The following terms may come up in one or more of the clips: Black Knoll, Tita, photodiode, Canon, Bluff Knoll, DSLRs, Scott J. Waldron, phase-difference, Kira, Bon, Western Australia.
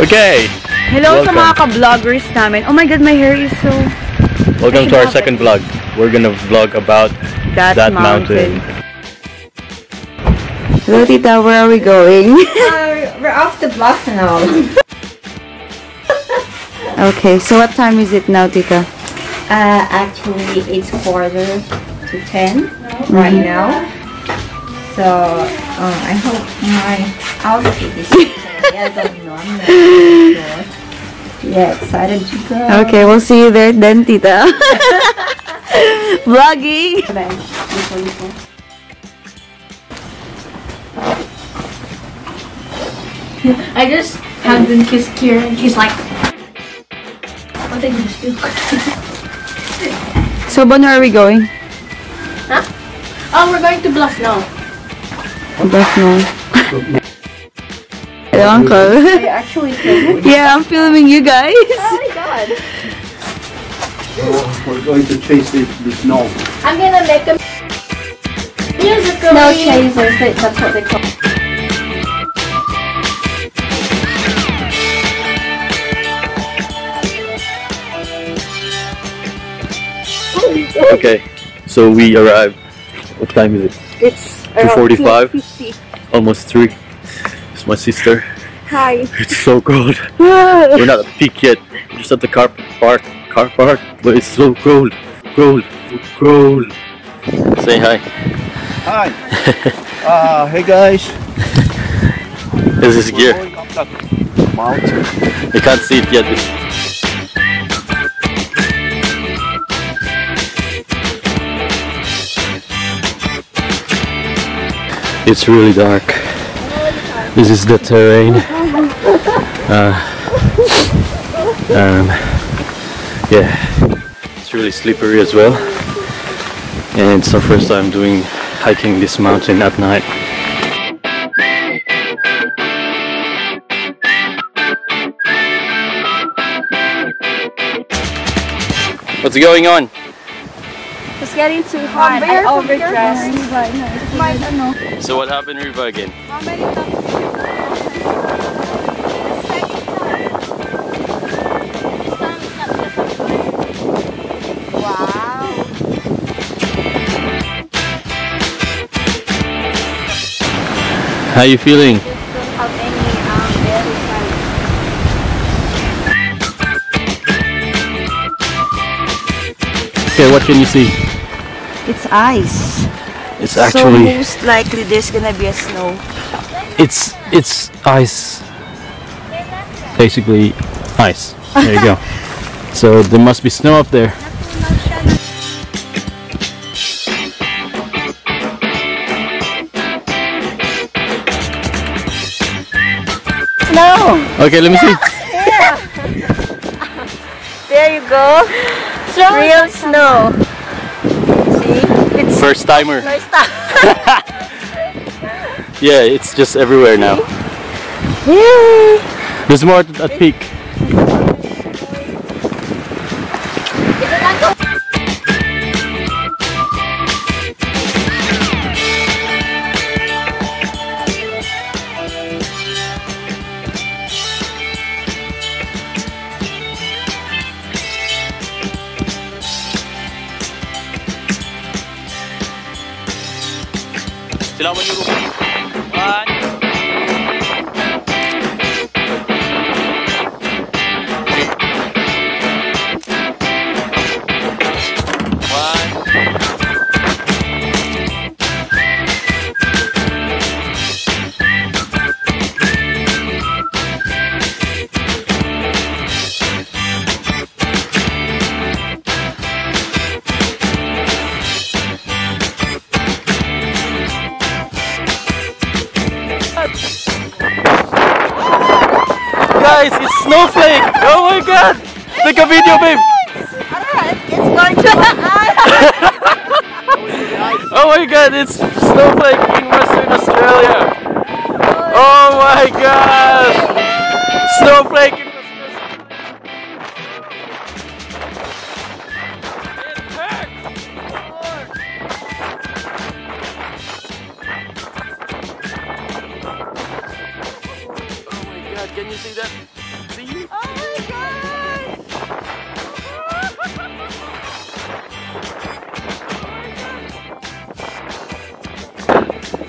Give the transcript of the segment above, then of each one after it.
Okay! Hello welcome. Sa mga ka-vloggers namin. Oh my god, my hair is so... Welcome to our second vlog. We're gonna vlog about that mountain. Hello Tita, where are we going? We're off to Black Knoll. Okay, so what time is it now Tita? Actually, it's 9:45 right now. So, I hope my outfit is okay. I don't know. I'm not sure. Yeah, excited to go. Okay, we'll see you there then, Tita. Vlogging! I just had them kiss Kira and she's like, what did you do? So, Bon, where are we going? Huh? Oh, we're going to Bluff Knoll. Bluff Knoll. Hello, Uncle. Are you actually filming? Yeah, I'm filming you guys. Oh my god. So we're going to chase this knoll. I'm gonna make a musical. Snow chasers, that's what they call. Okay, so we arrived. What time is it? It's 2:45. Almost 3. It's my sister. Hi. It's so cold. We're not at the peak yet. We're just at the car park, but it's so cold. Cold. Say hi. Hi. Hey guys. This is Gear. You can't see it yet. It's really dark. This is the terrain. Yeah, it's really slippery as well. And it's our first time doing hiking this mountain at night. What's going on? It's getting too hot. I overdressed. So what happened, Riva, again? How many times did you go? Wow. How you feeling? Okay, what can you see? It's ice. It's actually so most likely there's gonna be a snow. It's ice. Basically ice. There you go. So there must be snow up there. No. Okay, let me see. Yeah. There you go. Real snow. See? It's first timer. First time. Yeah, it's just everywhere now. Yay. There's more at peak. Guys, it's snowflake! Oh my god! Take a video, babe! Alright, it's going to oh my god, it's snowflake in Western Australia! Oh my god! Snowflake in can you see that?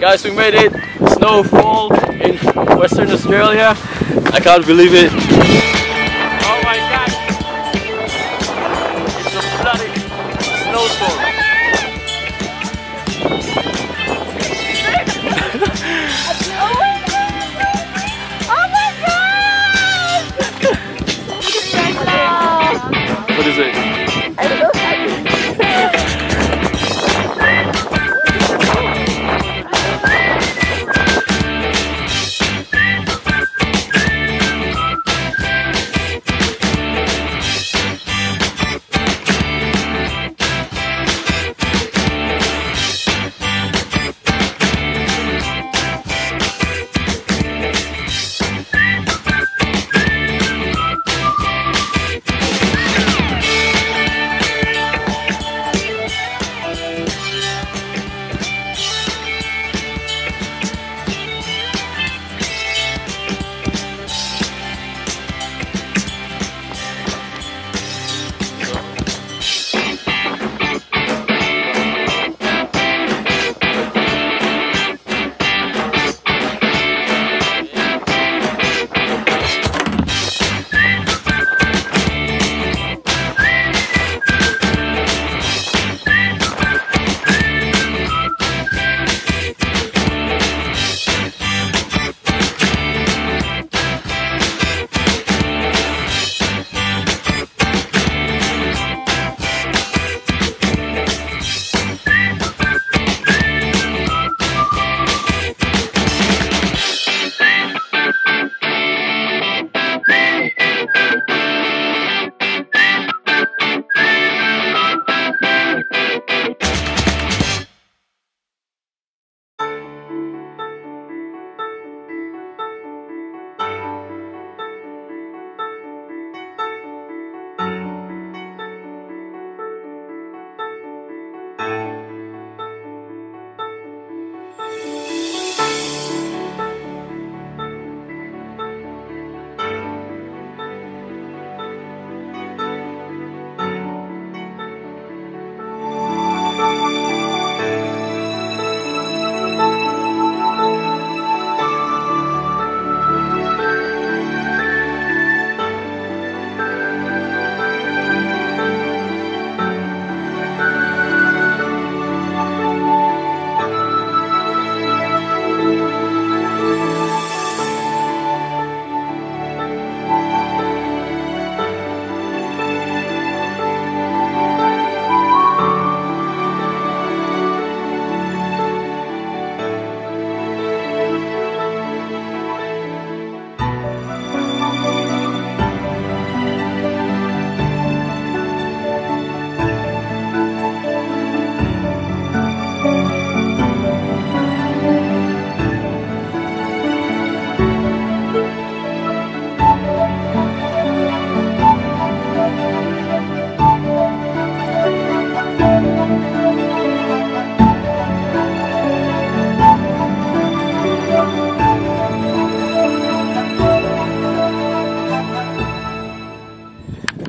Guys, we made it. Snowfall in Western Australia. I can't believe it. Oh my God. It's a bloody snowstorm. Oh my God. What is it?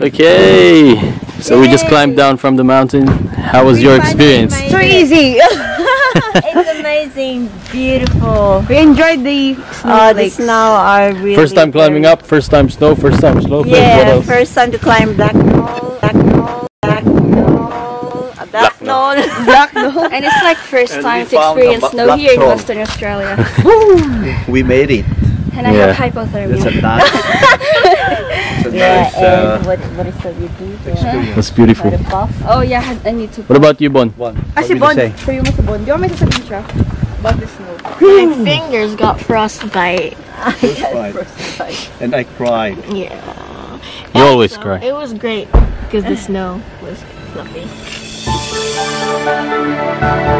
Okay, so we just climbed down from the mountain. How was your experience? So easy. It's amazing, beautiful. We enjoyed the snow. I really first time climbing up, first time snow, first time slope. Yeah, first time to climb Black Knoll, Black Knoll, Black Knoll. And it's like first time to experience snow here in Western Australia. We made it. And I have hypothermia. It's a nice, and what is that you do? That's beautiful. Oh yeah, I need to. What about you, Bon? Bon. So you must have Bon. Do you want me to say about the snow? My fingers got frostbite. And I cried. Yeah. You always cry. It was great because the snow was fluffy.